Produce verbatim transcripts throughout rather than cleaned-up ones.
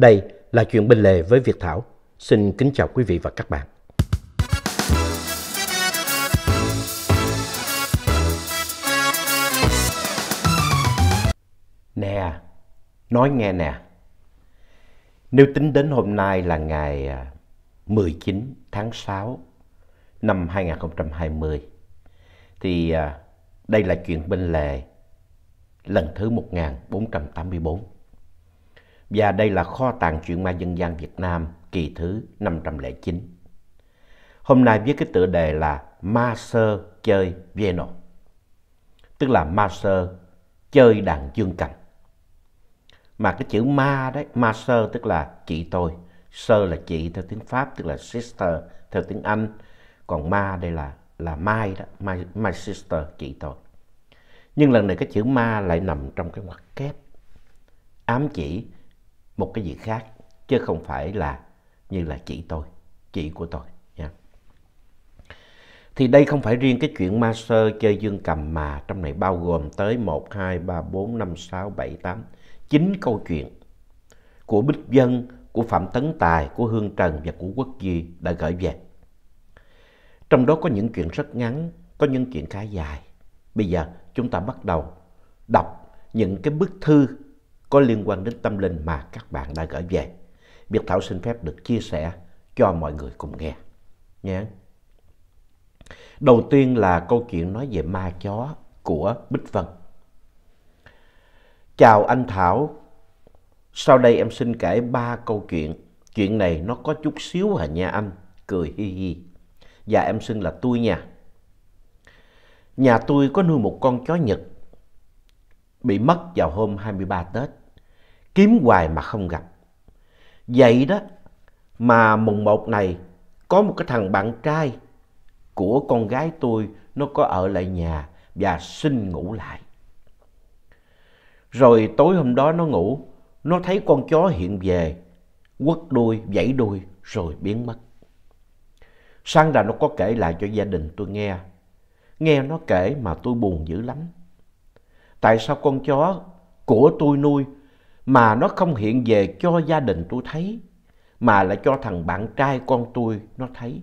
Đây là chuyện bên lề với Việt Thảo. Xin kính chào quý vị và các bạn. Nè, nói nghe nè. Nếu tính đến hôm nay là ngày mười chín tháng sáu năm hai nghìn không trăm hai mươi, thì đây là chuyện bên lề lần thứ một nghìn bốn trăm tám mươi bốn. Và đây là kho tàng truyện ma dân gian Việt Nam kỳ thứ năm trăm lẻ chín. Hôm nay viết cái tựa đề là Ma Sơ chơi piano, tức là ma sơ chơi đàn dương cầm. Mà cái chữ ma đấy, ma sơ tức là chị tôi, sơ là chị theo tiếng Pháp, tức là sister theo tiếng Anh. Còn ma đây là là my đó, my, my sister, chị tôi. Nhưng lần này cái chữ ma lại nằm trong cái ngoặc kép, ám chỉ một cái gì khác, chứ không phải là như là chị tôi, chị của tôi nha. Thì đây không phải riêng cái chuyện ma sơ chơi dương cầm, mà trong này bao gồm tới một, hai, ba, bốn, năm, sáu, bảy, tám, chín câu chuyện của Bích Vân, của Phạm Tấn Tài, của Hương Trần và của Quốc Duy đã gửi về. Trong đó có những chuyện rất ngắn, có những chuyện khá dài. Bây giờ chúng ta bắt đầu đọc những cái bức thư có liên quan đến tâm linh mà các bạn đã gửi về. Việt Thảo xin phép được chia sẻ cho mọi người cùng nghe nhé. Đầu tiên là câu chuyện nói về ma chó của Bích Vân. Chào anh Thảo, sau đây em xin kể ba câu chuyện. Chuyện này nó có chút xíu hả nha anh? Cười hi hi. Và em xưng là tôi nha. Nhà tôi có nuôi một con chó Nhật, bị mất vào hôm hai mươi ba Tết, kiếm hoài mà không gặp. Vậy đó mà mùng một này có một cái thằng bạn trai của con gái tôi, nó có ở lại nhà và xin ngủ lại. Rồi tối hôm đó nó ngủ, nó thấy con chó hiện về, quất đuôi, vẫy đuôi rồi biến mất. Sáng ra nó có kể lại cho gia đình tôi nghe. Nghe nó kể mà tôi buồn dữ lắm. Tại sao con chó của tôi nuôi mà nó không hiện về cho gia đình tôi thấy, mà lại cho thằng bạn trai con tôi nó thấy,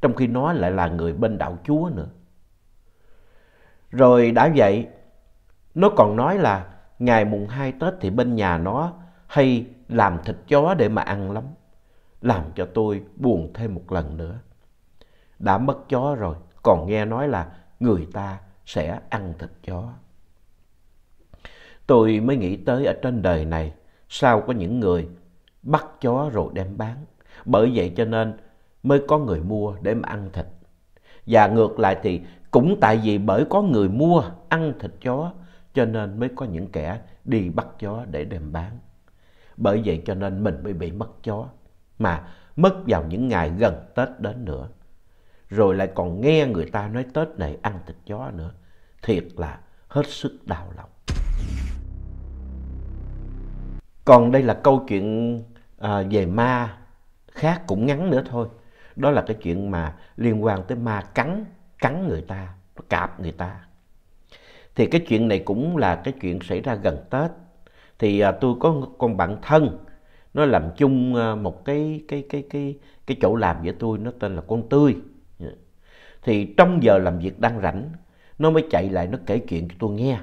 trong khi nó lại là người bên đạo Chúa nữa. Rồi đã vậy, nó còn nói là ngày mùng hai Tết thì bên nhà nó hay làm thịt chó để mà ăn lắm. Làm cho tôi buồn thêm một lần nữa. Đã mất chó rồi, còn nghe nói là người ta sẽ ăn thịt chó. Tôi mới nghĩ tới ở trên đời này sao có những người bắt chó rồi đem bán. Bởi vậy cho nên mới có người mua để mà ăn thịt. Và ngược lại thì cũng tại vì bởi có người mua ăn thịt chó cho nên mới có những kẻ đi bắt chó để đem bán. Bởi vậy cho nên mình mới bị mất chó, mà mất vào những ngày gần Tết đến nữa. Rồi lại còn nghe người ta nói Tết này ăn thịt chó nữa. Thiệt là hết sức đau lòng. Còn đây là câu chuyện à, về ma khác cũng ngắn nữa thôi. Đó là cái chuyện mà liên quan tới ma cắn, cắn người ta, nó cạp người ta. Thì cái chuyện này cũng là cái chuyện xảy ra gần Tết. Thì à, tôi có con bạn thân, nó làm chung một cái, cái, cái, cái, cái chỗ làm với tôi, nó tên là con Tươi. Thì trong giờ làm việc đang rảnh, nó mới chạy lại nó kể chuyện cho tôi nghe.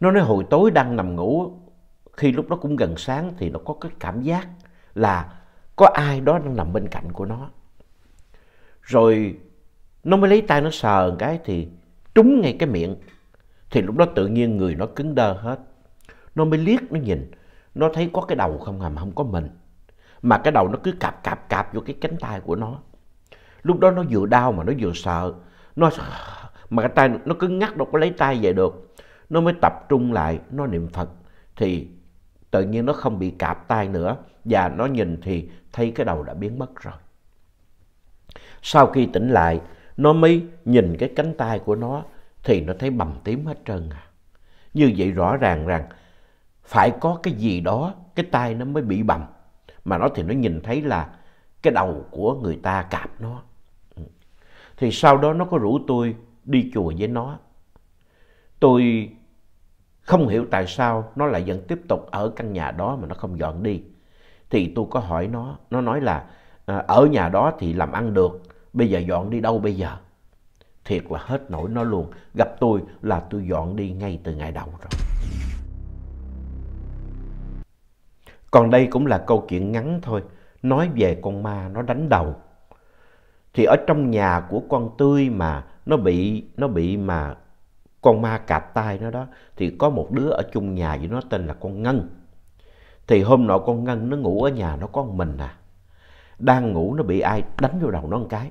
Nó nói hồi tối đang nằm ngủ, khi lúc đó cũng gần sáng, thì nó có cái cảm giác là có ai đó đang nằm bên cạnh của nó. Rồi nó mới lấy tay nó sờ cái thì trúng ngay cái miệng. Thì lúc đó tự nhiên người nó cứng đơ hết. Nó mới liếc nó nhìn, nó thấy có cái đầu không hầm, không có mình. Mà cái đầu nó cứ cạp cạp cạp vô cái cánh tay của nó. Lúc đó nó vừa đau mà nó vừa sợ. Nó mà cái tay nó cứ ngắt, đâu có lấy tay về được. Nó mới tập trung lại, nó niệm Phật. Thì tự nhiên nó không bị cạp tay nữa. Và nó nhìn thì thấy cái đầu đã biến mất rồi. Sau khi tỉnh lại, nó mới nhìn cái cánh tay của nó thì nó thấy bầm tím hết trơn à. Như vậy rõ ràng rằng phải có cái gì đó, cái tay nó mới bị bầm. Mà nó thì nó nhìn thấy là cái đầu của người ta cạp nó. Thì sau đó nó có rủ tôi đi chùa với nó. Tôi không hiểu tại sao nó lại vẫn tiếp tục ở căn nhà đó mà nó không dọn đi. Thì tôi có hỏi nó, nó nói là ở nhà đó thì làm ăn được, bây giờ dọn đi đâu bây giờ? Thiệt là hết nổi nó luôn. Gặp tôi là tôi dọn đi ngay từ ngày đầu rồi. Còn đây cũng là câu chuyện ngắn thôi, nói về con ma nó đánh đầu. Thì ở trong nhà của con Tươi mà nó bị nó bị mà con ma cạp tai nó đó, thì có một đứa ở chung nhà với nó tên là con Ngân. Thì hôm nọ con Ngân nó ngủ ở nhà nó có một mình à. Đang ngủ nó bị ai đánh vô đầu nó một cái.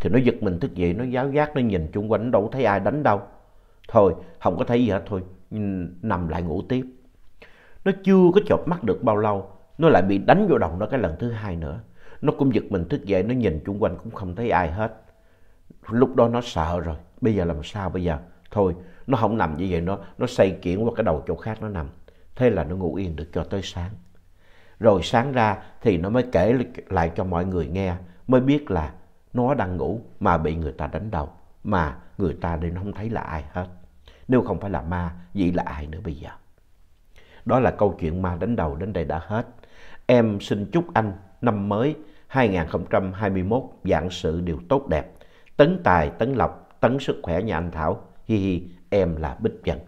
Thì nó giật mình thức dậy, nó giáo giác, nó nhìn chung quanh, nó đâu thấy ai đánh đâu. Thôi, không có thấy gì hết, thôi, nằm lại ngủ tiếp. Nó chưa có chợp mắt được bao lâu, nó lại bị đánh vô đầu nó cái lần thứ hai nữa. Nó cũng giật mình thức dậy, nó nhìn chung quanh cũng không thấy ai hết. Lúc đó nó sợ rồi, bây giờ làm sao bây giờ? Thôi, nó không nằm như vậy nữa, nó xây kiển qua cái đầu chỗ khác nó nằm. Thế là nó ngủ yên được cho tới sáng. Rồi sáng ra thì nó mới kể lại cho mọi người nghe, mới biết là nó đang ngủ mà bị người ta đánh đầu, mà người ta đây nó không thấy là ai hết. Nếu không phải là ma, vậy là ai nữa bây giờ? Đó là câu chuyện ma đánh đầu đến đây đã hết. Em xin chúc anh năm mới hai không hai mốt vạn sự điều tốt đẹp, tấn tài, tấn lộc, tấn sức khỏe nhà anh Thảo. Hi hi, em là Bích Vân.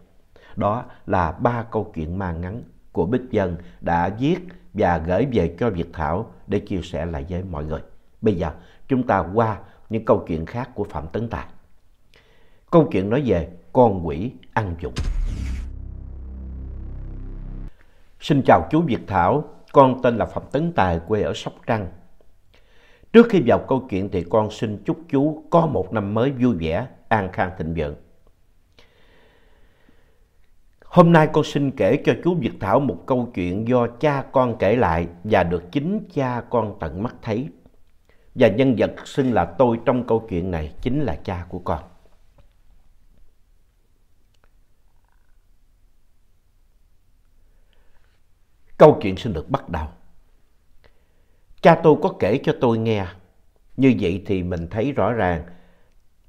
Đó là ba câu chuyện ma ngắn của Bích Vân đã viết và gửi về cho Việt Thảo để chia sẻ lại với mọi người. Bây giờ chúng ta qua những câu chuyện khác của Phạm Tấn Tài. Câu chuyện nói về con quỷ ăn vụng. Xin chào chú Việt Thảo, con tên là Phạm Tấn Tài, quê ở Sóc Trăng. Trước khi vào câu chuyện thì con xin chúc chú có một năm mới vui vẻ, an khang thịnh vượng. Hôm nay con xin kể cho chú Việt Thảo một câu chuyện do cha con kể lại và được chính cha con tận mắt thấy. Và nhân vật xưng là tôi trong câu chuyện này chính là cha của con. Câu chuyện xin được bắt đầu. Cha tôi có kể cho tôi nghe. Như vậy thì mình thấy rõ ràng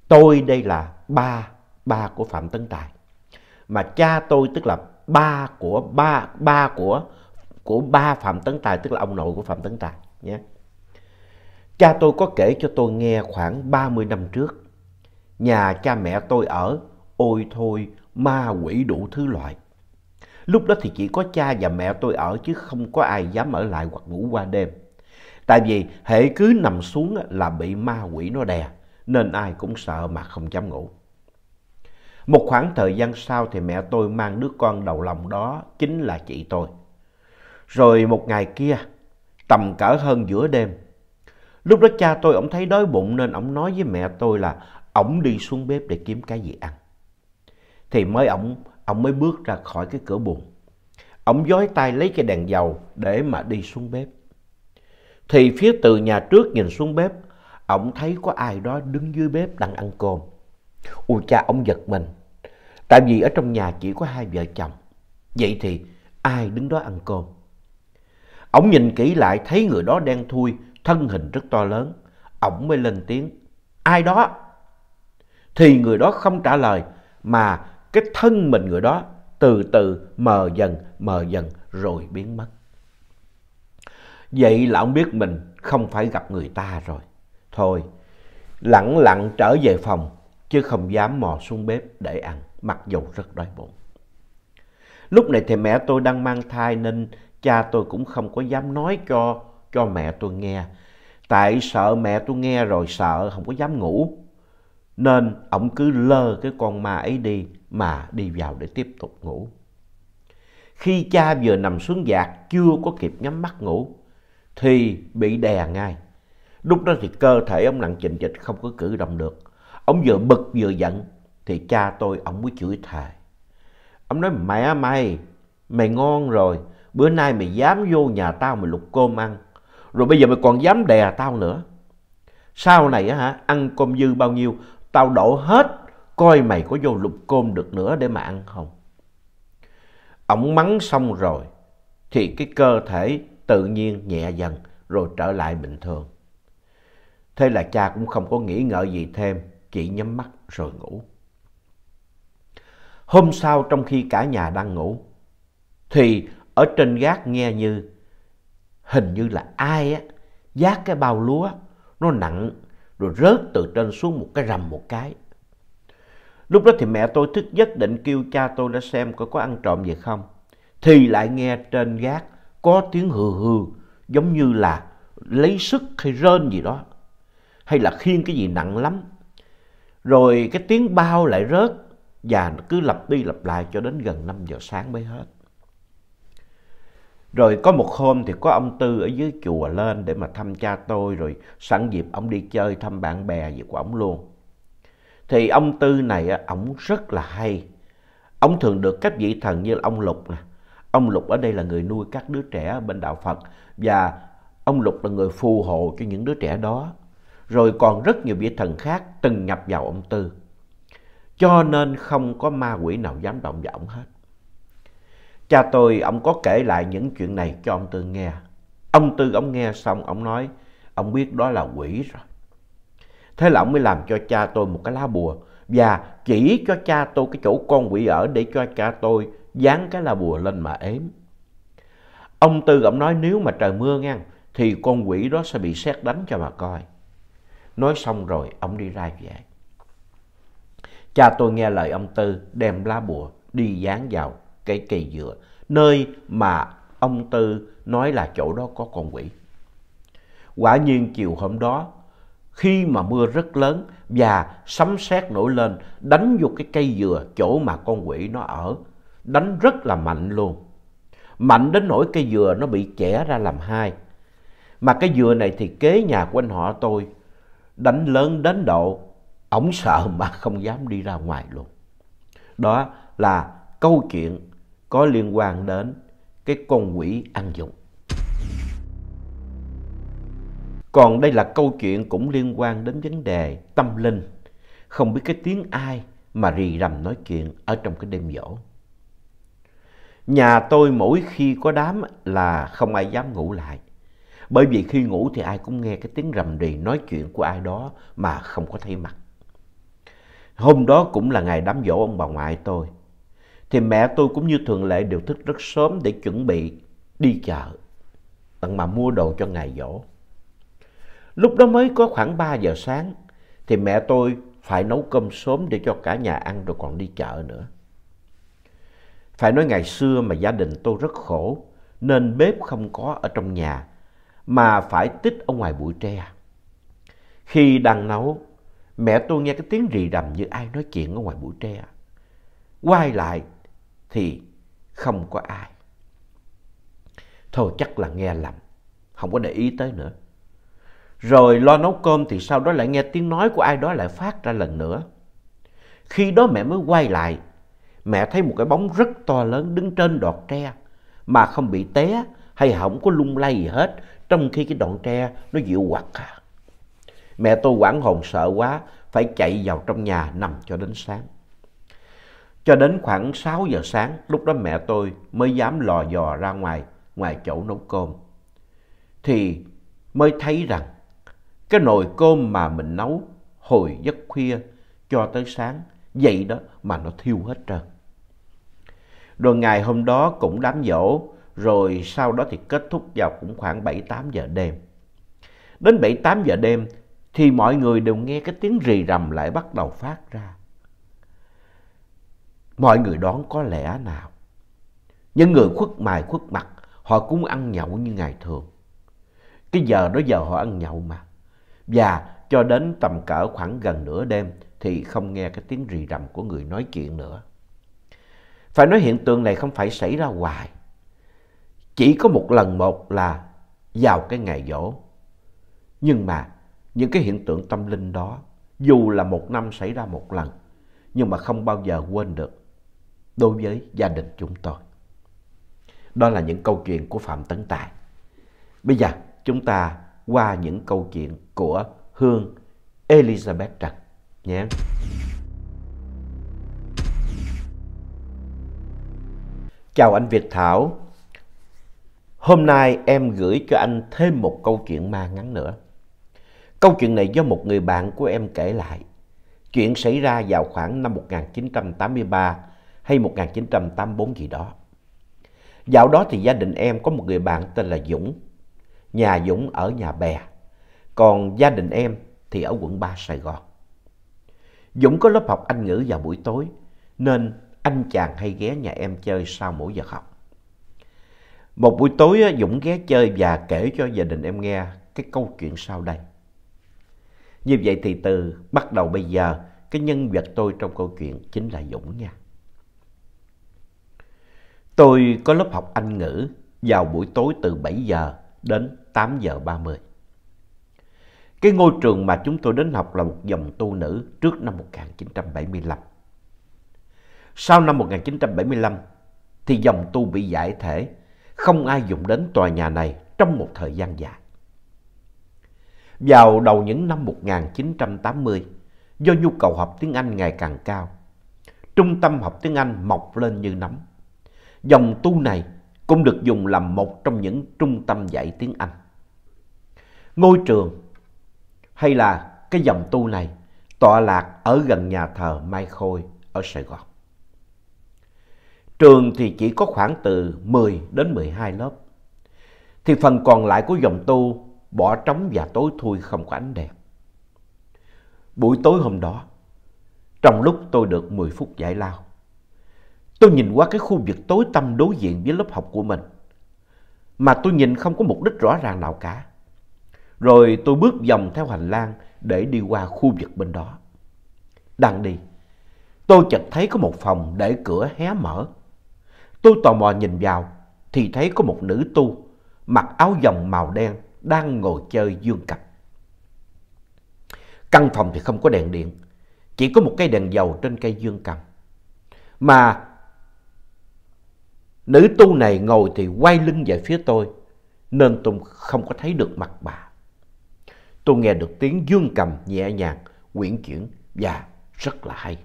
tôi đây là ba, ba của Phạm Tấn Tài. Mà cha tôi tức là ba của ba, ba của của ba Phạm Tấn Tài, tức là ông nội của Phạm Tấn Tài nhé. Cha tôi có kể cho tôi nghe khoảng ba mươi năm trước, nhà cha mẹ tôi ở, ôi thôi, ma quỷ đủ thứ loại. Lúc đó thì chỉ có cha và mẹ tôi ở chứ không có ai dám ở lại hoặc ngủ qua đêm. Tại vì hễ cứ nằm xuống là bị ma quỷ nó đè, nên ai cũng sợ mà không dám ngủ. Một khoảng thời gian sau thì mẹ tôi mang đứa con đầu lòng đó chính là chị tôi. Rồi một ngày kia, tầm cỡ hơn giữa đêm, lúc đó cha tôi ổng thấy đói bụng nên ổng nói với mẹ tôi là ổng đi xuống bếp để kiếm cái gì ăn. Thì mới ổng ổng mới bước ra khỏi cái cửa buồng. Ổng dối tay lấy cái đèn dầu để mà đi xuống bếp. Thì phía từ nhà trước nhìn xuống bếp, ổng thấy có ai đó đứng dưới bếp đang ăn cơm. Ôi cha, ổng giật mình. Tại vì ở trong nhà chỉ có hai vợ chồng. Vậy thì ai đứng đó ăn cơm? Ổng nhìn kỹ lại thấy người đó đen thui, thân hình rất to lớn. Ổng mới lên tiếng, ai đó? Thì người đó không trả lời, mà cái thân mình người đó từ từ mờ dần, mờ dần rồi biến mất. Vậy là ổng biết mình không phải gặp người ta rồi. Thôi, lặng lặng trở về phòng, chứ không dám mò xuống bếp để ăn, mặc dù rất đói bụng. Lúc này thì mẹ tôi đang mang thai nên cha tôi cũng không có dám nói cho cho mẹ tôi nghe. Tại sợ mẹ tôi nghe rồi sợ không có dám ngủ, nên ổng cứ lơ cái con ma ấy đi mà đi vào để tiếp tục ngủ. Khi cha vừa nằm xuống giạc chưa có kịp nhắm mắt ngủ thì bị đè ngay. Lúc đó thì cơ thể ông nặng chình chịch không có cử động được. Ông vừa bực vừa giận thì cha tôi ông mới chửi thề. Ông nói, mẹ mày, mày ngon rồi, bữa nay mày dám vô nhà tao mày lục cơm ăn, rồi bây giờ mày còn dám đè tao nữa. Sau này á hả, ăn cơm dư bao nhiêu tao đổ hết, coi mày có vô lục cơm được nữa để mà ăn không. Ổng mắng xong rồi thì cái cơ thể tự nhiên nhẹ dần rồi trở lại bình thường. Thế là cha cũng không có nghĩ ngợi gì thêm, chỉ nhắm mắt rồi ngủ. Hôm sau trong khi cả nhà đang ngủ thì ở trên gác nghe như hình như là ai á vác cái bao lúa nó nặng rồi rớt từ trên xuống một cái rầm một cái. Lúc đó thì mẹ tôi thức giấc định kêu cha tôi đã xem coi có ăn trộm gì không, thì lại nghe trên gác có tiếng hừ hừ giống như là lấy sức hay rên gì đó, hay là khiêng cái gì nặng lắm. Rồi cái tiếng bao lại rớt và cứ lặp đi lặp lại cho đến gần năm giờ sáng mới hết. Rồi có một hôm thì có ông Tư ở dưới chùa lên để mà thăm cha tôi, rồi sẵn dịp ông đi chơi thăm bạn bè gì của ông luôn. Thì ông Tư này ổng rất là hay. Ông thường được các vị thần như là ông Lục nè. Ông Lục ở đây là người nuôi các đứa trẻ ở bên đạo Phật, và ông Lục là người phù hộ cho những đứa trẻ đó. Rồi còn rất nhiều vị thần khác từng nhập vào ông Tư, cho nên không có ma quỷ nào dám động vào ông hết. Cha tôi, ông có kể lại những chuyện này cho ông Tư nghe. Ông Tư, ông nghe xong, ông nói, ông biết đó là quỷ rồi. Thế là ông mới làm cho cha tôi một cái lá bùa và chỉ cho cha tôi cái chỗ con quỷ ở để cho cha tôi dán cái lá bùa lên mà ếm. Ông Tư, ông nói nếu mà trời mưa ngang thì con quỷ đó sẽ bị sét đánh cho mà coi. Nói xong rồi, ông đi ra về. Cha tôi nghe lời ông Tư đem lá bùa đi dán vào cái cây dừa, nơi mà ông Tư nói là chỗ đó có con quỷ. Quả nhiên chiều hôm đó, khi mà mưa rất lớn và sấm sét nổi lên, đánh vô cái cây dừa chỗ mà con quỷ nó ở, đánh rất là mạnh luôn. Mạnh đến nỗi cây dừa nó bị chẻ ra làm hai. Mà cái dừa này thì kế nhà của anh họ tôi, đánh lớn đến độ ổng sợ mà không dám đi ra ngoài luôn. Đó là câu chuyện có liên quan đến cái con quỷ ăn dụng. Còn đây là câu chuyện cũng liên quan đến vấn đề tâm linh. Không biết cái tiếng ai mà rì rầm nói chuyện ở trong cái đêm giỗ. Nhà tôi mỗi khi có đám là không ai dám ngủ lại, bởi vì khi ngủ thì ai cũng nghe cái tiếng rầm rì nói chuyện của ai đó mà không có thấy mặt. Hôm đó cũng là ngày đám giỗ ông bà ngoại tôi, thì mẹ tôi cũng như thường lệ đều thức rất sớm để chuẩn bị đi chợ tận mà mua đồ cho ngày giỗ. Lúc đó mới có khoảng ba giờ sáng thì mẹ tôi phải nấu cơm sớm để cho cả nhà ăn rồi còn đi chợ nữa. Phải nói ngày xưa mà gia đình tôi rất khổ nên bếp không có ở trong nhà mà phải tích ở ngoài bụi tre. Khi đang nấu, mẹ tôi nghe cái tiếng rì rầm như ai nói chuyện ở ngoài bụi tre. Quay lại thì không có ai. Thôi chắc là nghe lầm, không có để ý tới nữa. Rồi lo nấu cơm thì sau đó lại nghe tiếng nói của ai đó lại phát ra lần nữa. Khi đó mẹ mới quay lại, mẹ thấy một cái bóng rất to lớn đứng trên đọt tre mà không bị té hay không có lung lay gì hết, trong khi cái đọt tre nó dịu quặt. Mẹ tôi hoảng hồn sợ quá, phải chạy vào trong nhà nằm cho đến sáng. Cho đến khoảng sáu giờ sáng, lúc đó mẹ tôi mới dám lò dò ra ngoài, ngoài chỗ nấu cơm. Thì mới thấy rằng cái nồi cơm mà mình nấu hồi giấc khuya cho tới sáng, vậy đó mà nó thiêu hết trơn. Rồi ngày hôm đó cũng đám giỗ, rồi sau đó thì kết thúc vào cũng khoảng bảy tám giờ đêm. Đến bảy tám giờ đêm thì mọi người đều nghe cái tiếng rì rầm lại bắt đầu phát ra. Mọi người đoán có lẽ nào những người khuất mày khuất mặt họ cũng ăn nhậu như ngày thường. Cái giờ đó giờ họ ăn nhậu mà. Và cho đến tầm cỡ khoảng gần nửa đêm thì không nghe cái tiếng rì rầm của người nói chuyện nữa. Phải nói hiện tượng này không phải xảy ra hoài, chỉ có một lần một là vào cái ngày giỗ. Nhưng mà những cái hiện tượng tâm linh đó dù là một năm xảy ra một lần nhưng mà không bao giờ quên được đối với gia đình chúng tôi. Đó là những câu chuyện của Phạm Tấn Tài. Bây giờ chúng ta qua những câu chuyện của Hương Elizabeth Trần nhé. Chào anh Việt Thảo. Hôm nay em gửi cho anh thêm một câu chuyện ma ngắn nữa. Câu chuyện này do một người bạn của em kể lại. Chuyện xảy ra vào khoảng năm một nghìn chín trăm tám mươi ba hay một nghìn chín trăm tám mươi bốn gì đó. Dạo đó thì gia đình em có một người bạn tên là Dũng. nhà Dũng ở nhà bè, còn gia đình em thì ở quận ba Sài Gòn. Dũng có lớp học Anh ngữ vào buổi tối, nên anh chàng hay ghé nhà em chơi sau mỗi giờ học. Một buổi tối Dũng ghé chơi và kể cho gia đình em nghe cái câu chuyện sau đây. Như vậy thì từ bắt đầu bây giờ, cái nhân vật tôi trong câu chuyện chính là Dũng nha. Tôi có lớp học Anh ngữ vào buổi tối từ bảy giờ đến tám giờ ba mươi. Cái ngôi trường mà chúng tôi đến học là một dòng tu nữ trước năm một nghìn chín trăm bảy mươi lăm. Sau năm một nghìn chín trăm bảy mươi lăm thì dòng tu bị giải thể, không ai dùng đến tòa nhà này trong một thời gian dài. Vào đầu những năm một nghìn chín trăm tám mươi, do nhu cầu học tiếng Anh ngày càng cao, trung tâm học tiếng Anh mọc lên như nấm. Dòng tu này cũng được dùng làm một trong những trung tâm dạy tiếng Anh. Ngôi trường hay là cái dòng tu này tọa lạc ở gần nhà thờ Mai Khôi ở Sài Gòn. Trường thì chỉ có khoảng từ mười đến mười hai lớp, thì phần còn lại của dòng tu bỏ trống và tối thui không có ánh đèn. Buổi tối hôm đó, trong lúc tôi được mười phút giải lao, tôi nhìn qua cái khu vực tối tăm đối diện với lớp học của mình, mà tôi nhìn không có mục đích rõ ràng nào cả. Rồi tôi bước vòng theo hành lang để đi qua khu vực bên đó. Đang đi, tôi chợt thấy có một phòng để cửa hé mở. Tôi tò mò nhìn vào thì thấy có một nữ tu mặc áo dòng màu đen đang ngồi chơi dương cầm. Căn phòng thì không có đèn điện, chỉ có một cây đèn dầu trên cây dương cầm. Mà nữ tu này ngồi thì quay lưng về phía tôi, nên tôi không có thấy được mặt bà. Tôi nghe được tiếng dương cầm nhẹ nhàng, uyển chuyển và rất là hay.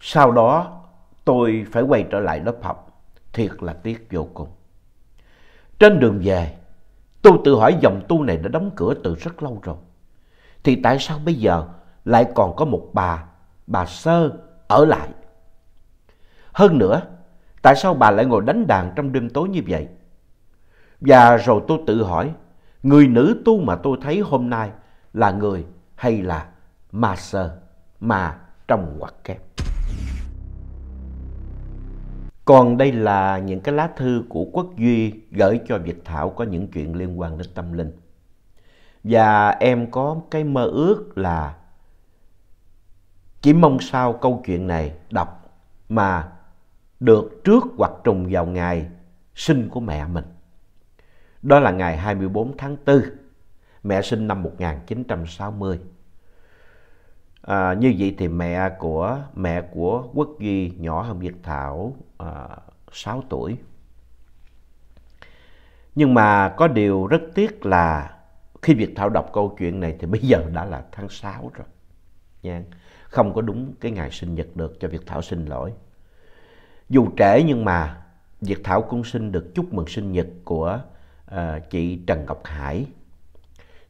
Sau đó tôi phải quay trở lại lớp học, thiệt là tiếc vô cùng. Trên đường về, tôi tự hỏi dòng tu này đã đóng cửa từ rất lâu rồi, thì tại sao bây giờ lại còn có một bà, bà Soeur ở lại? Hơn nữa, tại sao bà lại ngồi đánh đàn trong đêm tối như vậy? Và rồi tôi tự hỏi, người nữ tu mà tôi thấy hôm nay là người hay là ma Soeur, mà trong ngoặc kép. Còn đây là những cái lá thư của Quốc Duy gửi cho Việt Thảo có những chuyện liên quan đến tâm linh. Và em có cái mơ ước là chỉ mong sao câu chuyện này đọc mà được trước hoặc trùng vào ngày sinh của mẹ mình. Đó là ngày hai mươi tư tháng tư, mẹ sinh năm một nghìn chín trăm sáu mươi. À, như vậy thì mẹ của mẹ của Quốc Duy nhỏ hơn Việt Thảo à, sáu tuổi. Nhưng mà có điều rất tiếc là khi Việt Thảo đọc câu chuyện này thì bây giờ đã là tháng sáu rồi nha. Không có đúng cái ngày sinh nhật được, cho Việt Thảo xin lỗi. Dù trễ nhưng mà Việt Thảo cũng xin được chúc mừng sinh nhật của à, chị Trần Ngọc Hải,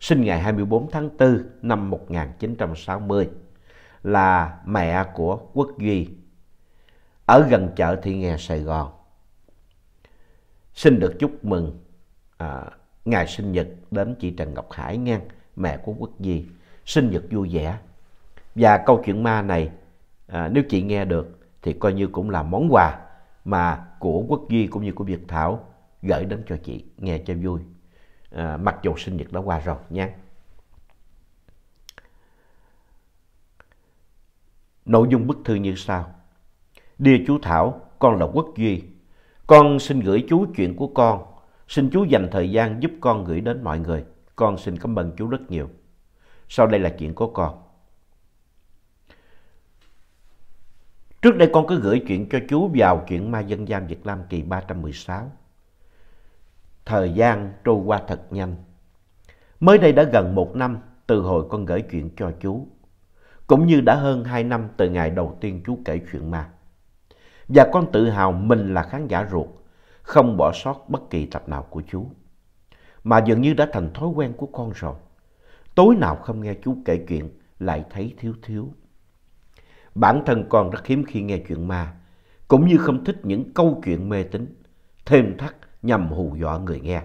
sinh ngày hai mươi tư tháng tư năm một nghìn chín trăm sáu mươi, là mẹ của Quốc Duy, ở gần chợ Thị Nghè Sài Gòn. Xin được chúc mừng à, ngày sinh nhật đến chị Trần Ngọc Hải nha, mẹ của Quốc Duy. Sinh nhật vui vẻ. Và câu chuyện ma này à, nếu chị nghe được thì coi như cũng là món quà mà của Quốc Duy cũng như của Việt Thảo gửi đến cho chị nghe cho vui. À, mặc dù sinh nhật đã qua rồi nha. Nội dung bức thư như sau. Dear chú Thảo, con là Quốc Duy. Con xin gửi chú chuyện của con. Xin chú dành thời gian giúp con gửi đến mọi người. Con xin cảm ơn chú rất nhiều. Sau đây là chuyện của con. Trước đây con cứ gửi chuyện cho chú vào chuyện ma dân gian Việt Nam kỳ ba trăm mười sáu. Thời gian trôi qua thật nhanh. Mới đây đã gần một năm từ hồi con gửi chuyện cho chú, cũng như đã hơn hai năm từ ngày đầu tiên chú kể chuyện ma. Và con tự hào mình là khán giả ruột, không bỏ sót bất kỳ tập nào của chú, mà dường như đã thành thói quen của con rồi. Tối nào không nghe chú kể chuyện lại thấy thiếu thiếu. Bản thân con rất hiếm khi nghe chuyện ma, cũng như không thích những câu chuyện mê tín thêm thắt nhằm hù dọa người nghe.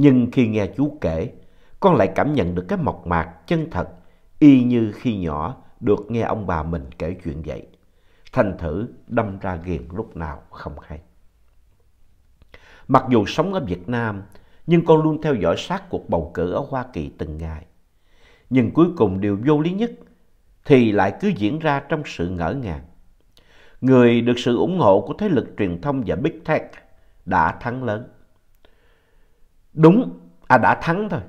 nhưng khi nghe chú kể, con lại cảm nhận được cái mộc mạc chân thật, y như khi nhỏ được nghe ông bà mình kể chuyện vậy. Thành thử đâm ra ghiền lúc nào không hay. Mặc dù sống ở Việt Nam, nhưng con luôn theo dõi sát cuộc bầu cử ở Hoa Kỳ từng ngày. Nhưng cuối cùng điều vô lý nhất thì lại cứ diễn ra trong sự ngỡ ngàng. Người được sự ủng hộ của thế lực truyền thông và Big Tech đã thắng lớn. Đúng, à đã thắng thôi.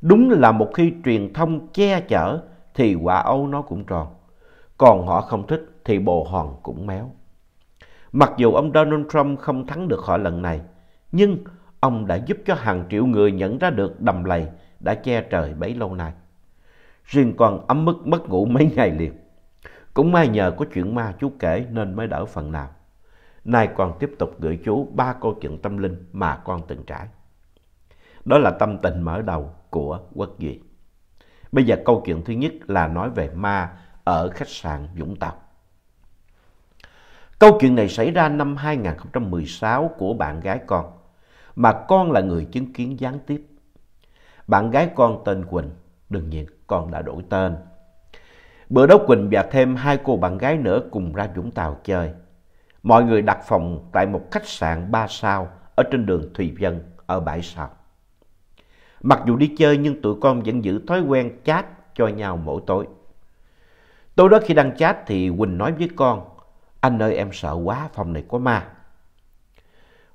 Đúng là một khi truyền thông che chở thì quả ấu nó cũng tròn. Còn họ không thích thì bồ hòn cũng méo. Mặc dù ông Donald Trump không thắng được họ lần này, nhưng ông đã giúp cho hàng triệu người nhận ra được đầm lầy đã che trời bấy lâu nay. Riêng con ấm ức mất ngủ mấy ngày liền. Cũng may nhờ có chuyện ma chú kể nên mới đỡ phần nào. Nay con tiếp tục gửi chú ba câu chuyện tâm linh mà con từng trải. Đó là tâm tình mở đầu của Quốc Duy. Bây giờ câu chuyện thứ nhất là nói về ma ở khách sạn Vũng Tàu. Câu chuyện này xảy ra năm hai nghìn không trăm mười sáu của bạn gái con, mà con là người chứng kiến gián tiếp. Bạn gái con tên Quỳnh, đương nhiên con đã đổi tên. Bữa đó Quỳnh và thêm hai cô bạn gái nữa cùng ra Vũng Tàu chơi. Mọi người đặt phòng tại một khách sạn ba sao ở trên đường Thùy Vân ở Bãi Sau. Mặc dù đi chơi nhưng tụi con vẫn giữ thói quen chat cho nhau mỗi tối. Tối đó khi đang chat thì Quỳnh nói với con, anh ơi em sợ quá, phòng này có ma.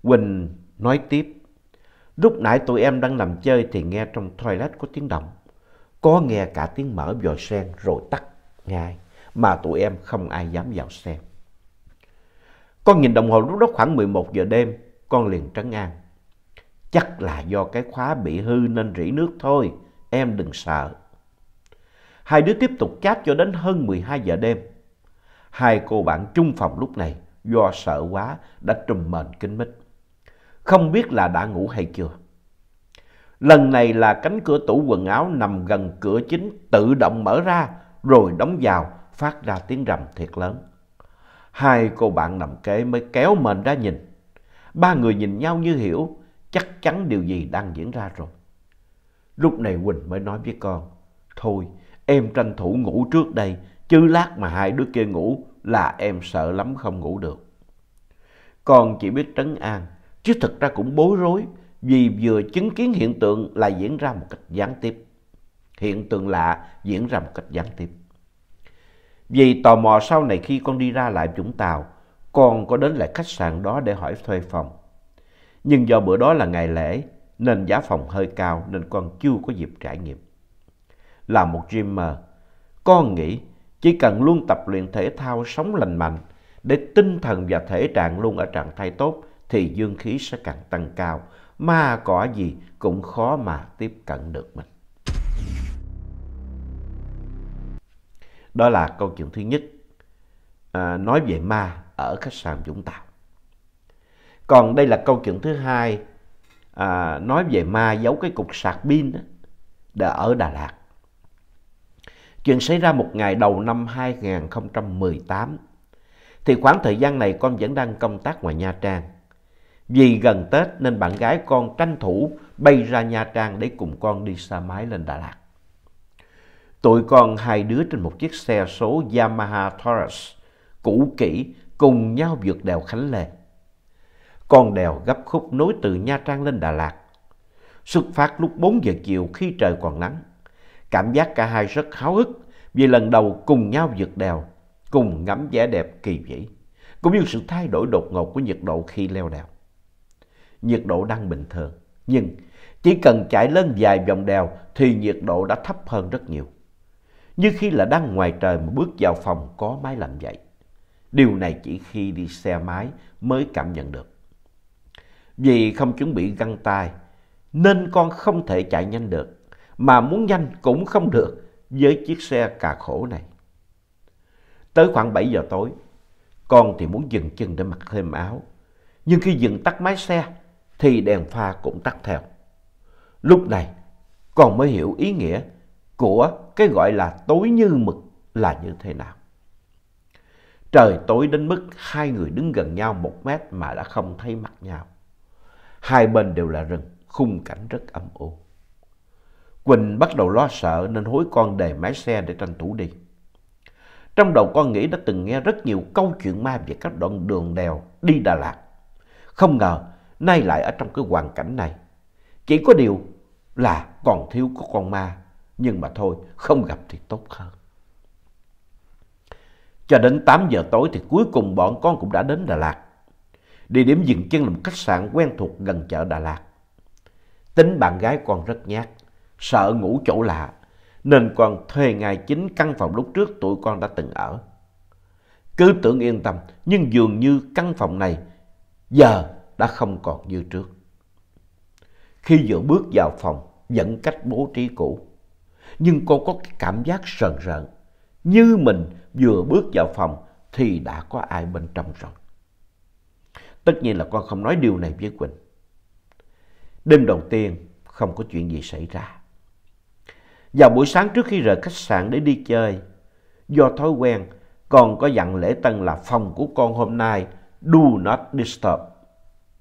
Quỳnh nói tiếp, lúc nãy tụi em đang nằm chơi thì nghe trong toilet có tiếng động. Có nghe cả tiếng mở vòi sen rồi tắt ngay, mà tụi em không ai dám vào xem. Con nhìn đồng hồ lúc đó khoảng mười một giờ đêm, con liền trấn an. Chắc là do cái khóa bị hư nên rỉ nước thôi, em đừng sợ. Hai đứa tiếp tục chat cho đến hơn mười hai giờ đêm. Hai cô bạn chung phòng lúc này do sợ quá đã trùm mền kín mít. Không biết là đã ngủ hay chưa. Lần này là cánh cửa tủ quần áo nằm gần cửa chính tự động mở ra rồi đóng vào, phát ra tiếng rầm thiệt lớn. Hai cô bạn nằm kế mới kéo mền ra nhìn. Ba người nhìn nhau như hiểu chắc chắn điều gì đang diễn ra rồi. Lúc này Quỳnh mới nói với con, thôi em tranh thủ ngủ trước đây, chứ lát mà hai đứa kia ngủ là em sợ lắm không ngủ được. Con chỉ biết trấn an, chứ thật ra cũng bối rối vì vừa chứng kiến hiện tượng là diễn ra một cách gián tiếp. Hiện tượng lạ diễn ra một cách gián tiếp. Vì tò mò sau này khi con đi ra lại Vũng Tàu, con có đến lại khách sạn đó để hỏi thuê phòng. Nhưng do bữa đó là ngày lễ nên giá phòng hơi cao nên con chưa có dịp trải nghiệm. Là một gymmer, con nghĩ chỉ cần luôn tập luyện thể thao sống lành mạnh để tinh thần và thể trạng luôn ở trạng thái tốt thì dương khí sẽ càng tăng cao, ma cỏ gì cũng khó mà tiếp cận được mình. Đó là câu chuyện thứ nhất, à, nói về ma ở khách sạn Vũng Tàu. Còn đây là câu chuyện thứ hai, à, nói về ma giấu cái cục sạc pin ở Đà Lạt. Chuyện xảy ra một ngày đầu năm hai nghìn không trăm mười tám, thì khoảng thời gian này con vẫn đang công tác ngoài Nha Trang. Vì gần Tết nên bạn gái con tranh thủ bay ra Nha Trang để cùng con đi xe máy lên Đà Lạt. Tụi con hai đứa trên một chiếc xe số Yamaha Taurus cũ kỹ cùng nhau vượt đèo Khánh Lê. Con đèo gấp khúc nối từ Nha Trang lên Đà Lạt. Xuất phát lúc bốn giờ chiều khi trời còn nắng. Cảm giác cả hai rất háo hức vì lần đầu cùng nhau vượt đèo, cùng ngắm vẻ đẹp kỳ vĩ, cũng như sự thay đổi đột ngột của nhiệt độ khi leo đèo. Nhiệt độ đang bình thường, nhưng chỉ cần chạy lên vài vòng đèo thì nhiệt độ đã thấp hơn rất nhiều. Như khi là đang ngoài trời mà bước vào phòng có máy lạnh vậy. Điều này chỉ khi đi xe máy mới cảm nhận được. Vì không chuẩn bị găng tay nên con không thể chạy nhanh được, mà muốn nhanh cũng không được với chiếc xe cà khổ này. Tới khoảng bảy giờ tối, con thì muốn dừng chân để mặc thêm áo. Nhưng khi dừng tắt máy xe thì đèn pha cũng tắt theo. Lúc này con mới hiểu ý nghĩa của cái gọi là tối như mực là như thế nào. Trời tối đến mức hai người đứng gần nhau một mét mà đã không thấy mặt nhau. Hai bên đều là rừng, khung cảnh rất âm u. Quỳnh bắt đầu lo sợ nên hối con đề máy xe để tranh thủ đi. Trong đầu con nghĩ đã từng nghe rất nhiều câu chuyện ma về các đoạn đường đèo đi Đà Lạt. Không ngờ nay lại ở trong cái hoàn cảnh này. Chỉ có điều là còn thiếu có con ma, nhưng mà thôi, không gặp thì tốt hơn. Cho đến tám giờ tối thì cuối cùng bọn con cũng đã đến Đà Lạt. Địa điểm dừng chân là một khách sạn quen thuộc gần chợ Đà Lạt. Tính bạn gái con rất nhát, sợ ngủ chỗ lạ, nên con thuê ngay chính căn phòng lúc trước tụi con đã từng ở. Cứ tưởng yên tâm, nhưng dường như căn phòng này giờ đã không còn như trước. Khi vừa bước vào phòng, vẫn cách bố trí cũ, nhưng con có cái cảm giác sờn rợn, như mình vừa bước vào phòng thì đã có ai bên trong rồi. Tất nhiên là con không nói điều này với Quỳnh. Đêm đầu tiên không có chuyện gì xảy ra. Vào buổi sáng trước khi rời khách sạn để đi chơi, do thói quen con có dặn lễ tân là phòng của con hôm nay do not disturb,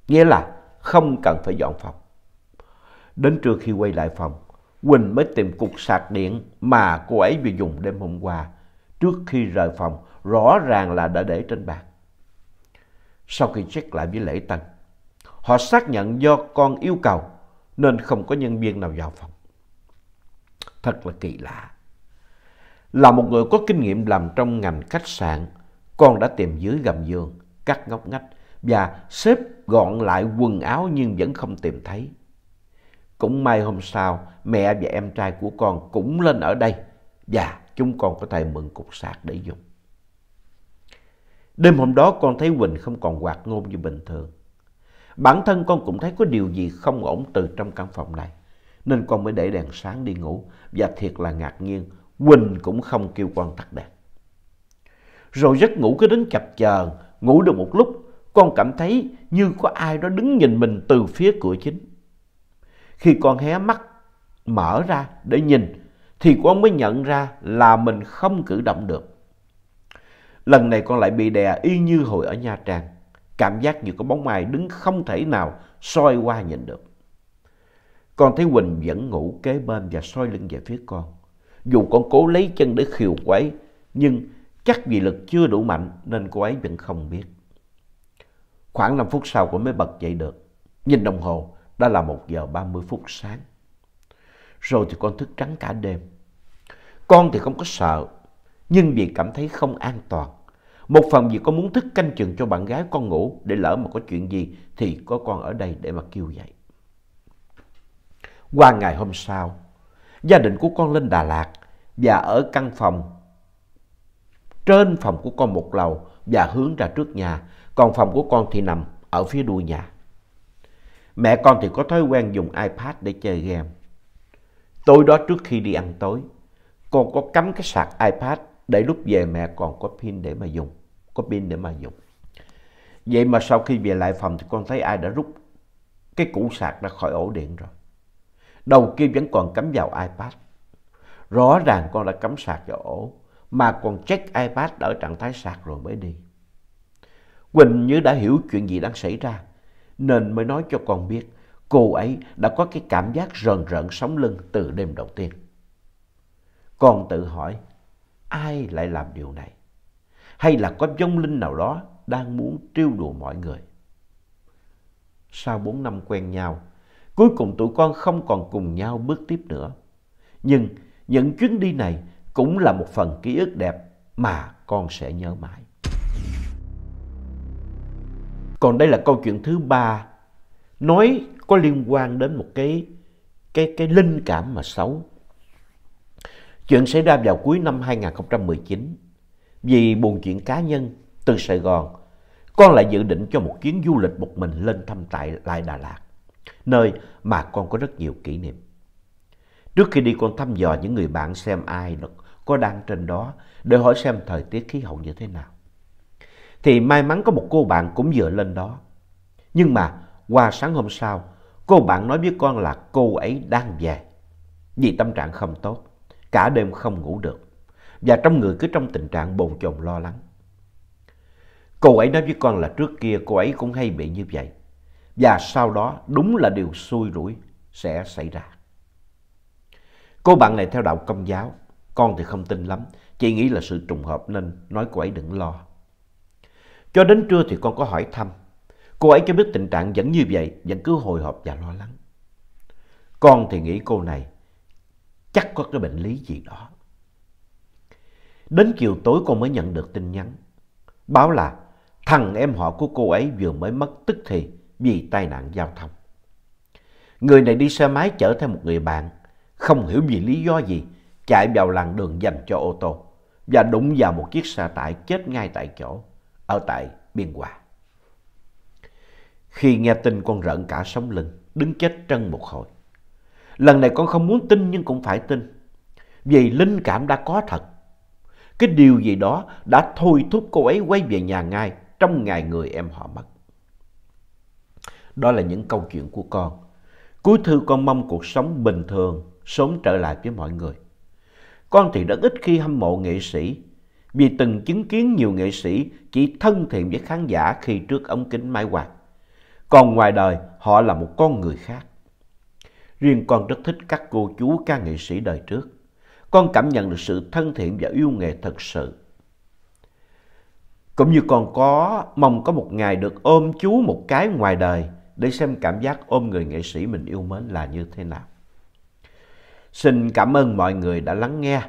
nghĩa là không cần phải dọn phòng. Đến trưa khi quay lại phòng, Quỳnh mới tìm cục sạc điện mà cô ấy vừa dùng đêm hôm qua. Trước khi rời phòng, rõ ràng là đã để trên bàn. Sau khi check lại với lễ tân, họ xác nhận do con yêu cầu nên không có nhân viên nào vào phòng. Thật là kỳ lạ. Là một người có kinh nghiệm làm trong ngành khách sạn, con đã tìm dưới gầm giường, các ngóc ngách và xếp gọn lại quần áo nhưng vẫn không tìm thấy. Cũng may hôm sau, mẹ và em trai của con cũng lên ở đây và chúng con có thể mượn cục sạc để dùng. Đêm hôm đó con thấy Quỳnh không còn hoạt ngôn như bình thường. Bản thân con cũng thấy có điều gì không ổn từ trong căn phòng này, nên con mới để đèn sáng đi ngủ. Và thiệt là ngạc nhiên, Quỳnh cũng không kêu con tắt đèn. Rồi giấc ngủ cứ đến chập chờn, ngủ được một lúc, con cảm thấy như có ai đó đứng nhìn mình từ phía cửa chính. Khi con hé mắt mở ra để nhìn thì con mới nhận ra là mình không cử động được. Lần này con lại bị đè y như hồi ở Nha Trang, cảm giác như có bóng ai đứng không thể nào soi qua nhìn được. Con thấy Quỳnh vẫn ngủ kế bên và soi lưng về phía con. Dù con cố lấy chân để khiều cô ấy, nhưng chắc vì lực chưa đủ mạnh nên cô ấy vẫn không biết. Khoảng năm phút sau con mới bật dậy được. Nhìn đồng hồ, đã là một giờ ba mươi phút sáng. Rồi thì con thức trắng cả đêm. Con thì không có sợ, nhưng vì cảm thấy không an toàn. Một phần vì con muốn thức canh chừng cho bạn gái con ngủ, để lỡ mà có chuyện gì thì có con ở đây để mà kêu dậy. Qua ngày hôm sau, gia đình của con lên Đà Lạt và ở căn phòng trên phòng của con một lầu và hướng ra trước nhà, còn phòng của con thì nằm ở phía đuôi nhà. Mẹ con thì có thói quen dùng iPad để chơi game. Tối đó trước khi đi ăn tối, con có cắm cái sạc iPad để lúc về mẹ còn có pin để mà dùng, có pin để mà dùng. Vậy mà sau khi về lại phòng thì con thấy ai đã rút cái củ sạc ra khỏi ổ điện rồi. Đầu kia vẫn còn cắm vào iPad. Rõ ràng con đã cắm sạc vào ổ, mà còn check iPad ở trạng thái sạc rồi mới đi. Quỳnh như đã hiểu chuyện gì đang xảy ra, nên mới nói cho con biết cô ấy đã có cái cảm giác rờn rợn sống lưng từ đêm đầu tiên. Con tự hỏi, ai lại làm điều này? Hay là có vong linh nào đó đang muốn trêu đùa mọi người? Sau bốn năm quen nhau, cuối cùng tụi con không còn cùng nhau bước tiếp nữa. Nhưng những chuyến đi này cũng là một phần ký ức đẹp mà con sẽ nhớ mãi. Còn đây là câu chuyện thứ ba, nói có liên quan đến một cái, cái, cái linh cảm mà xấu. Chuyện xảy ra vào cuối năm hai không một chín. Vì buồn chuyện cá nhân từ Sài Gòn, con lại dự định cho một chuyến du lịch một mình lên thăm tại lại Đà Lạt, nơi mà con có rất nhiều kỷ niệm. Trước khi đi con thăm dò những người bạn xem ai có đang trên đó để hỏi xem thời tiết khí hậu như thế nào. Thì may mắn có một cô bạn cũng vừa lên đó. Nhưng mà qua sáng hôm sau, cô bạn nói với con là cô ấy đang về, vì tâm trạng không tốt, cả đêm không ngủ được, và trong người cứ trong tình trạng bồn chồn lo lắng. Cô ấy nói với con là trước kia cô ấy cũng hay bị như vậy, Và sau đó đúng là điều xui rủi sẽ xảy ra. Cô bạn này theo đạo Công giáo, con thì không tin lắm, chỉ nghĩ là sự trùng hợp nên nói cô ấy đừng lo. Cho đến trưa thì con có hỏi thăm, cô ấy cho biết tình trạng vẫn như vậy, vẫn cứ hồi hộp và lo lắng. Con thì nghĩ cô này chắc có cái bệnh lý gì đó. Đến chiều tối con mới nhận được tin nhắn, báo là thằng em họ của cô ấy vừa mới mất tức thì vì tai nạn giao thông. Người này đi xe máy chở theo một người bạn, không hiểu vì lý do gì, chạy vào làn đường dành cho ô tô và đụng vào một chiếc xe tải chết ngay tại chỗ ở tại Biên Hòa. Khi nghe tin con rợn cả sống lưng, đứng chết chân một hồi. Lần này con không muốn tin nhưng cũng phải tin, vì linh cảm đã có thật. Cái điều gì đó đã thôi thúc cô ấy quay về nhà ngay trong ngày người em họ mất. Đó là những câu chuyện của con. Cuối thư con mong cuộc sống bình thường sớm trở lại với mọi người. Con thì rất ít khi hâm mộ nghệ sĩ, vì từng chứng kiến nhiều nghệ sĩ chỉ thân thiện với khán giả khi trước ống kính máy quay. Còn ngoài đời, họ là một con người khác. Riêng con rất thích các cô chú ca nghệ sĩ đời trước. Con cảm nhận được sự thân thiện và yêu nghề thật sự. Cũng như con có mong có một ngày được ôm chú một cái ngoài đời để xem cảm giác ôm người nghệ sĩ mình yêu mến là như thế nào. Xin cảm ơn mọi người đã lắng nghe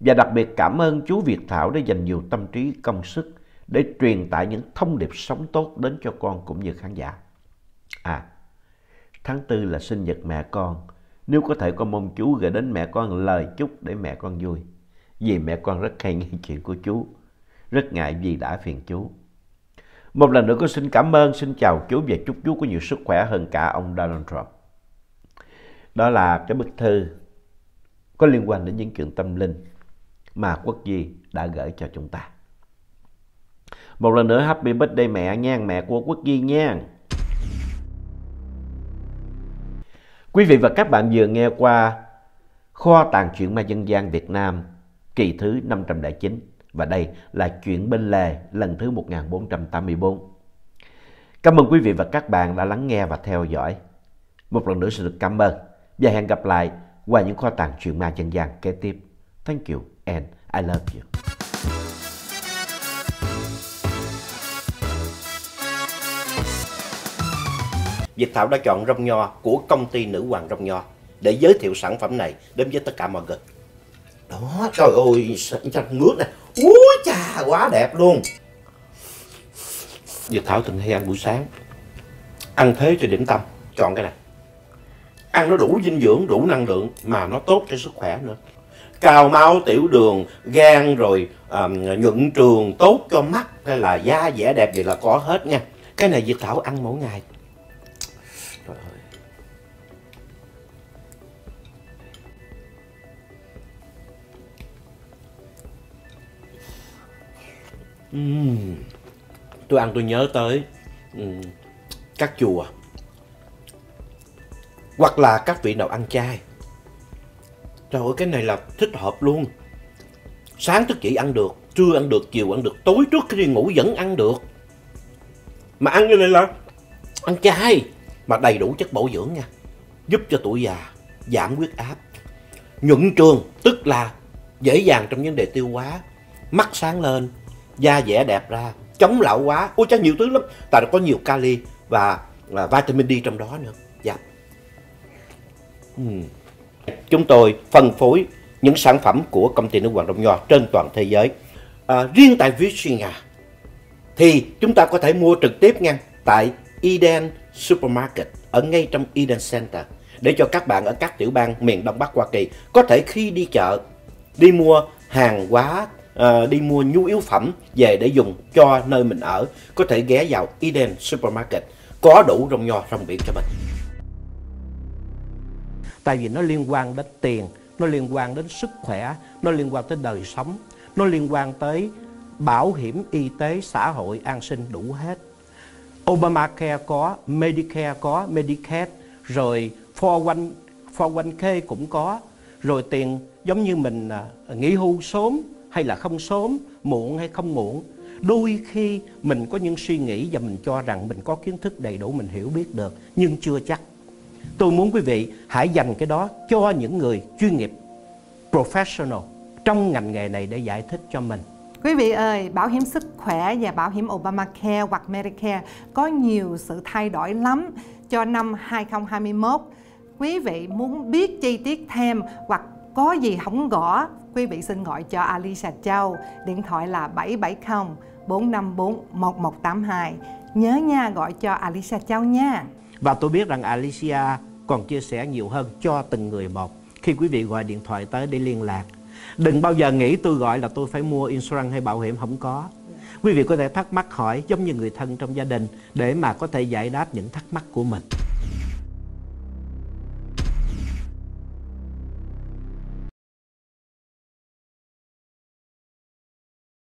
và đặc biệt cảm ơn chú Việt Thảo đã dành nhiều tâm trí công sức để truyền tải những thông điệp sống tốt đến cho con cũng như khán giả. À, tháng tư là sinh nhật mẹ con. Nếu có thể con mong chú gửi đến mẹ con lời chúc để mẹ con vui. Vì mẹ con rất hay nghe chuyện của chú, rất ngại vì đã phiền chú. Một lần nữa con xin cảm ơn, xin chào chú và chúc chú có nhiều sức khỏe hơn cả ông Donald Trump. Đó là cái bức thư có liên quan đến những chuyện tâm linh mà Quốc Duy đã gửi cho chúng ta. Một lần nữa happy birthday mẹ nha, mẹ của Quốc Duy nha. Quý vị và các bạn vừa nghe qua Kho tàng truyện ma dân gian Việt Nam kỳ thứ năm trăm lẻ chín và đây là chuyện bên lề lần thứ một nghìn bốn trăm tám mươi tư. Cảm ơn quý vị và các bạn đã lắng nghe và theo dõi. Một lần nữa xin được cảm ơn và hẹn gặp lại qua những kho tàng truyện ma dân gian kế tiếp. Thank you and I love you. Việt Thảo đã chọn rong nho của công ty Nữ Hoàng Rong Nho để giới thiệu sản phẩm này đến với tất cả mọi người. Đó, trời ơi, xanh ngước này. Úi chà, quá đẹp luôn. Việt Thảo từng hay ăn buổi sáng, ăn thế cho điểm tâm, chọn cái này. Ăn nó đủ dinh dưỡng, đủ năng lượng mà nó tốt cho sức khỏe nữa. Cao máu, tiểu đường, gan rồi uh, nhuận trường, tốt cho mắt hay là da vẻ đẹp thì là có hết nha. Cái này Việt Thảo ăn mỗi ngày. Uhm, tôi ăn tôi nhớ tới um, các chùa hoặc là các vị nào ăn chay. Trời ơi, cái này là thích hợp luôn. Sáng thức dậy ăn được, trưa ăn được, chiều ăn được, tối trước khi đi ngủ vẫn ăn được. Mà ăn như này là ăn chay mà đầy đủ chất bổ dưỡng nha, giúp cho tuổi già, giảm huyết áp, nhuận trường tức là dễ dàng trong vấn đề tiêu hóa, mắt sáng lên, da vẻ đẹp ra, chống lão hóa. Ôi chá, nhiều thứ lắm. Tại nó có nhiều kali và là vitamin D trong đó nữa. Dạ. uhm. Chúng tôi phân phối những sản phẩm của công ty Nữ Hoàng Rong Nho trên toàn thế giới. à, Riêng tại Virginia thì chúng ta có thể mua trực tiếp nha, tại Eden Supermarket, ở ngay trong Eden Center, để cho các bạn ở các tiểu bang miền Đông Bắc Hoa Kỳ có thể khi đi chợ, đi mua hàng hóa, Uh, đi mua nhu yếu phẩm về để dùng cho nơi mình ở, có thể ghé vào Eden Supermarket, có đủ rong nho rong biển cho mình. Tại vì nó liên quan đến tiền, nó liên quan đến sức khỏe, nó liên quan tới đời sống, nó liên quan tới bảo hiểm y tế, xã hội, an sinh đủ hết. Obamacare có, Medicare có, Medicaid, rồi bốn không một k cũng có, rồi tiền giống như mình nghỉ hưu sớm hay là không sớm, muộn hay không muộn. Đôi khi mình có những suy nghĩ và mình cho rằng mình có kiến thức đầy đủ, mình hiểu biết được, nhưng chưa chắc. Tôi muốn quý vị hãy dành cái đó cho những người chuyên nghiệp, professional trong ngành nghề này để giải thích cho mình. Quý vị ơi, bảo hiểm sức khỏe và bảo hiểm Obamacare hoặc Medicare có nhiều sự thay đổi lắm cho năm hai không hai mốt. Quý vị muốn biết chi tiết thêm hoặc có gì không gõ, quý vị xin gọi cho Alicia Châu, điện thoại là bảy bảy không bốn năm bốn một một tám hai. Nhớ nha, gọi cho Alicia Châu nha. Và tôi biết rằng Alicia còn chia sẻ nhiều hơn cho từng người một khi quý vị gọi điện thoại tới để liên lạc. Đừng bao giờ nghĩ tôi gọi là tôi phải mua insurance hay bảo hiểm, không có. Quý vị có thể thắc mắc hỏi giống như người thân trong gia đình để mà có thể giải đáp những thắc mắc của mình.